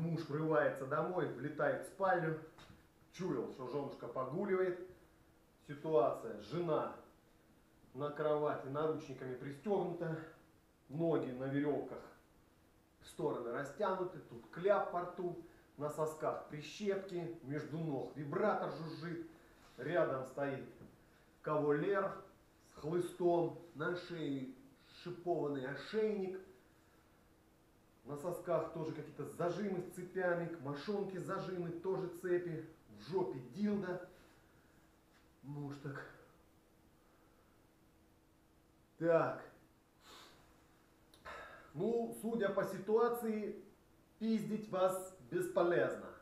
муж врывается домой, влетает в спальню, чуял, что женушка погуливает. Ситуация: жена на кровати наручниками пристегнута, ноги на веревках в стороны растянуты, тут кляп во рту, на сосках прищепки, между ног вибратор жужжит, рядом стоит кавалер с хлыстом, на шее шипованный ошейник, на сосках тоже какие-то зажимы с цепями, к мошонке зажимы, тоже цепи, в жопе дилда. Муж так: так, ну, судя по ситуации, пиздить вас бесполезно.